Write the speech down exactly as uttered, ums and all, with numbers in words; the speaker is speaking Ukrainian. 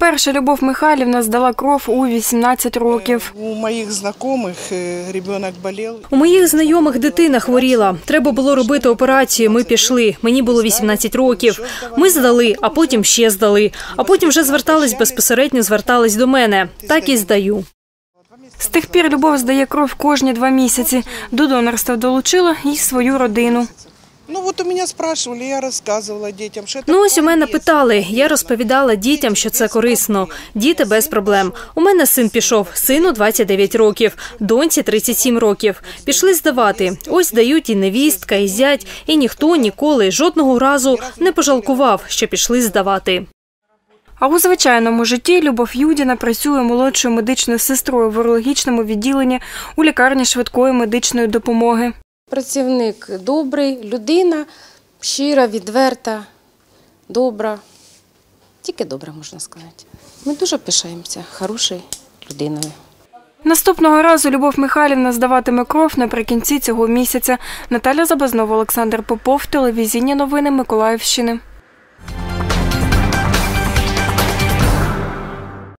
Перша Любов Михайлівна здала кров у вісімнадцять років. У моїх знайомих дитина болів. У моїх знайомих дитина хворіла. Треба було робити операцію, ми пішли. Мені було вісімнадцять років. Ми здали, а потім ще здали. А потім вже звертались безпосередньо, звертались до мене. Так і здаю. З тих пір Любов здає кров кожні два місяці. До донорства долучила і свою родину. Ну ось у мене питали, я розповідала дітям, що це корисно. Діти без проблем. У мене син пішов, сину двадцять дев'ять років, доньці тридцять сім років. Пішли здавати. Ось дають і невістка, і зять, і ніхто ніколи жодного разу не пожалкував, що пішли здавати. А у звичайному житті Любов Юдіна працює молодшою медичною сестрою в урологічному відділенні у лікарні швидкої медичної допомоги. Працівник добрий, людина щира, відверта, добра. Тільки добра, можна сказати. Ми дуже пишаємося хорошою людиною. Наступного разу Любов Михайлівна здаватиме кров наприкінці цього місяця. Н. Забазнова, О. Попов, телевізійні новини Миколаївщини.